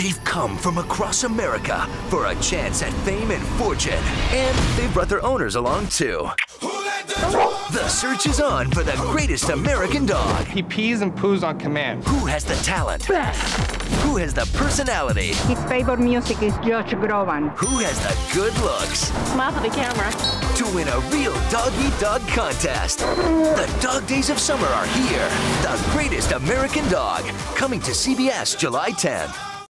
They've come from across America for a chance at fame and fortune. And they've brought their owners along, too. The search is on for the greatest American dog. He pees and poos on command. Who has the talent? Who has the personality? His favorite music is Josh Grovan. Who has the good looks? Smile for the camera. To win a real dog-eat-dog contest. The Dog Days of Summer are here. The Greatest American Dog, coming to CBS July 10th.